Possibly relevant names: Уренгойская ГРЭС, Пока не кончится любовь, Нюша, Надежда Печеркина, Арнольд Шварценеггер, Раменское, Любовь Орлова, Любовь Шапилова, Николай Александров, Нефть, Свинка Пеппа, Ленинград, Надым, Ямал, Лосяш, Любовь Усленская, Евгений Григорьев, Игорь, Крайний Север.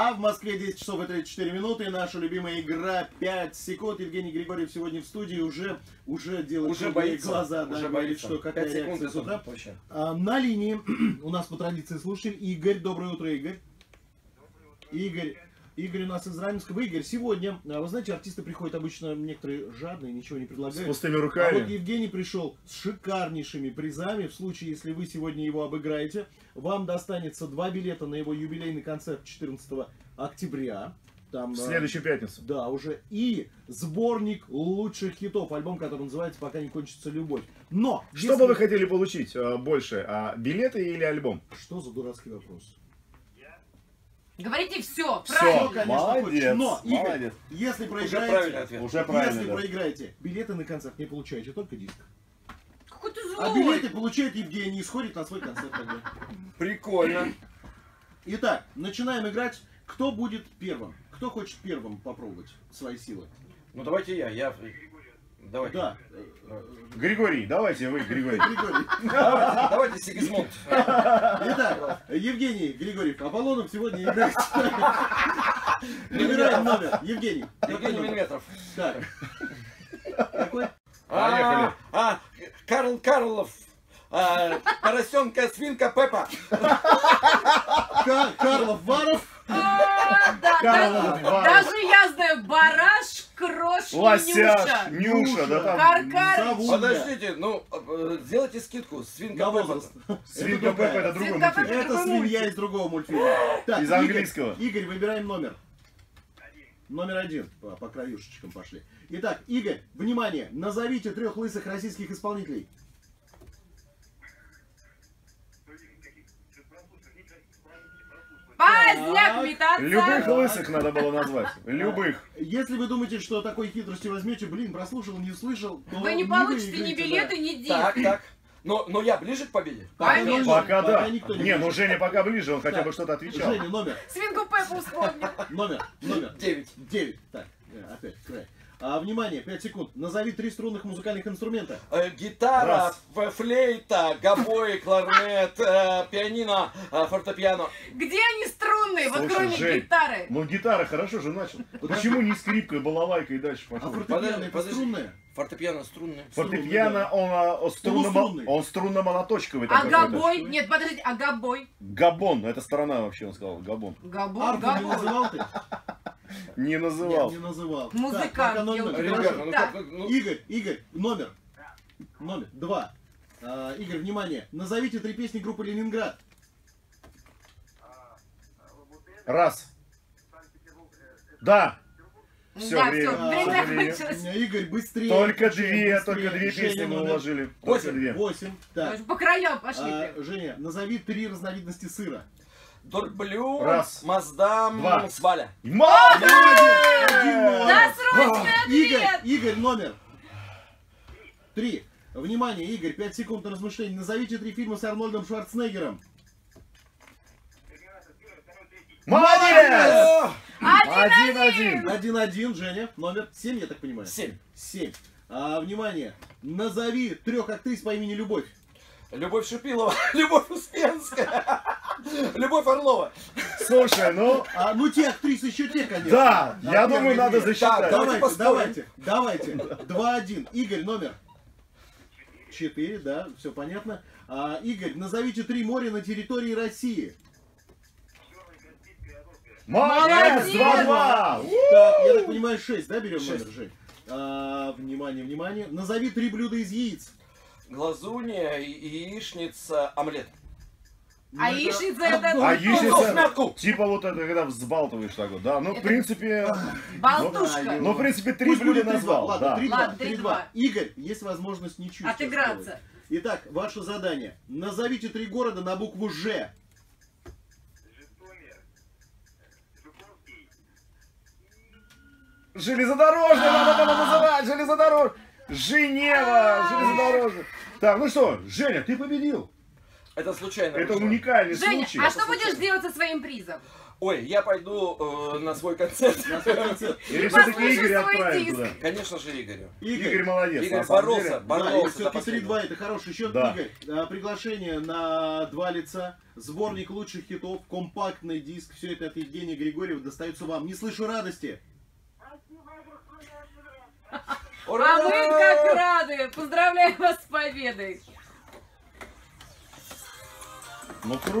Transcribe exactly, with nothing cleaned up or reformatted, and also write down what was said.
А в Москве десять часов и тридцать четыре минуты. Наша любимая игра пять секунд. Евгений Григорьев сегодня в студии уже, уже делает уже боится, глаза. Да, уже говорит, боится. Что какая реакция с утра. А, на линии у нас по традиции слушатель Игорь. Доброе утро, Игорь. Доброе утро. Игорь. Игорь у нас из Раменского. Игорь, сегодня, вы знаете, артисты приходят обычно некоторые жадные, ничего не предлагают. С пустыми руками. А вот Евгений пришел с шикарнейшими призами. В случае, если вы сегодня его обыграете, вам достанется два билета на его юбилейный концерт четырнадцатого октября. Там, в следующую пятницу. Да, уже. И сборник лучших хитов. Альбом, который называется «Пока не кончится любовь». Но! Что если... бы вы хотели получить больше? Билеты или альбом? Что за дурацкий вопрос? Говорите все, все правильно. Конечно, молодец, но, Игорь, молодец. Если проиграете, уже если да. проиграете, билеты на концерт не получаете, только диск. Какой ты злой. А билеты получает Евгений, сходит на свой концерт тогда. Прикольно. Итак, начинаем играть. Кто будет первым? Кто хочет первым попробовать свои силы? Ну давайте я, я... Давайте. Да. Григорий, давайте вы, Григорий. Григорий. Давайте, давайте Сигизмунд. Итак, Евгений Григорьев, Аполлонов сегодня играет. Выбираем номер. Евгений. Евгений Миллиметров. Так. Какой? А, а, Карл Карлов. А, поросенка свинка Пеппа. Кар Карлов Варов. А, да, да, даже я знаю, бараш, крош, Лосяш, Нюша, Нюша, да, Каркарыч. Подождите, ну, сделайте скидку, свинка Пеппа. Свинка Пеппа это другой мультфильм. Это свинья из другого мультфильма. Из английского. Игорь, выбираем номер. Номер один, по краюшечкам пошли. Итак, Игорь, внимание, назовите трех лысых российских исполнителей. Поздняк метаться. Любых лысых надо было назвать. Любых. Если вы думаете, что такой хитрости возьмете, блин, прослушал, не услышал, то... Вы не получите ни билеты, ни денег. Так, так. Но, но я ближе к победе? Пока, пока, пока да. Пока никто не, не ну Женя пока ближе, он так. хотя бы что-то отвечал. Женя, номер. Свинку Пеппу вспомнил. Номер, номер. Девять. Девять. Так, опять, край. А, внимание, пять секунд. Назови три струнных музыкальных инструмента. Э, гитара, флейта, гобой, кларнет, э, пианино, э, фортепиано. Где они струнные? Слушай, вот кроме Жень, гитары. Ну гитара хорошо же начал. Почему не скрипка, балалайка и дальше пошел? А фортепиано это струнное? Фортепиано струнное. Фортепиано он струнно-молоточковый. А гобой? Нет, подождите, а гобой? Габон, это страна вообще, он сказал, габон. Габон, габон. Не называл. Нет, не называл. Музыкант. Игорь, Игорь, номер. Номер. Два. А, Игорь, внимание. Назовите три песни группы Ленинград. Раз. Да. Все, да, время. Все, время кончилось. Игорь, быстрее. Только две, быстрее. только две Женя, песни мы уложили. Восемь. Восемь. Так. По краям пошли. А, Женя, назови три разновидности сыра. Дорблю, Маздам, Сваля. Да, срочный ответ! Игорь, Игорь, номер. Три. Внимание, Игорь, пять секунд на размышление. Назовите три фильма с Арнольдом Шварценеггером. Молодец! Один-один. Один-один, Женя. Номер семь, я так понимаю. Семь. Семь. А, внимание, назови трех актрис по имени Любовь. Любовь Шапилова, Любовь Усленская, Любовь Орлова. Слушай, ну... А, ну те актрисы еще те, конечно. Да, да я думаю, нет, надо защищать. Давайте, давайте, давайте. два-один. Игорь, номер? четыре, да, все понятно. А, Игорь, назовите три моря на территории России. Молодец, два-два. Я так понимаю, шесть, да, берем шесть. Номер, Жень? А, внимание, внимание. Назови три блюда из яиц. Глазунья, яичница, омлет. А яичница это... А яичница, типа вот это, когда взбалтываешь так вот, да? Ну, в принципе... Болтушка. Ну, в принципе, три блюда назвал. Ладно, три-два. Игорь, есть возможность не чувствовать. Отыграться. Итак, ваше задание. Назовите три города на букву Ж. Железнодорожный, надо было называть, железнодорожный. Женева, железнодорожная. Так, ну что, Женя, ты победил. Это случайно. Это уникальный случай. Женя, а что будешь делать со своим призом? Ой, я пойду э, на свой концерт. Или все-таки Игоря отправить туда? Конечно же, Игорю. Игорь молодец. Игорь боролся, боролся. Все-таки три-два это хороший счет, Игорь. Приглашение на два лица. Сборник лучших хитов, компактный диск. Все это от Евгения Григорьева достается вам. Не слышу радости. Ура! А мы как рады! Поздравляем вас с победой! Ну,